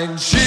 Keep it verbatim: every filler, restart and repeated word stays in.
like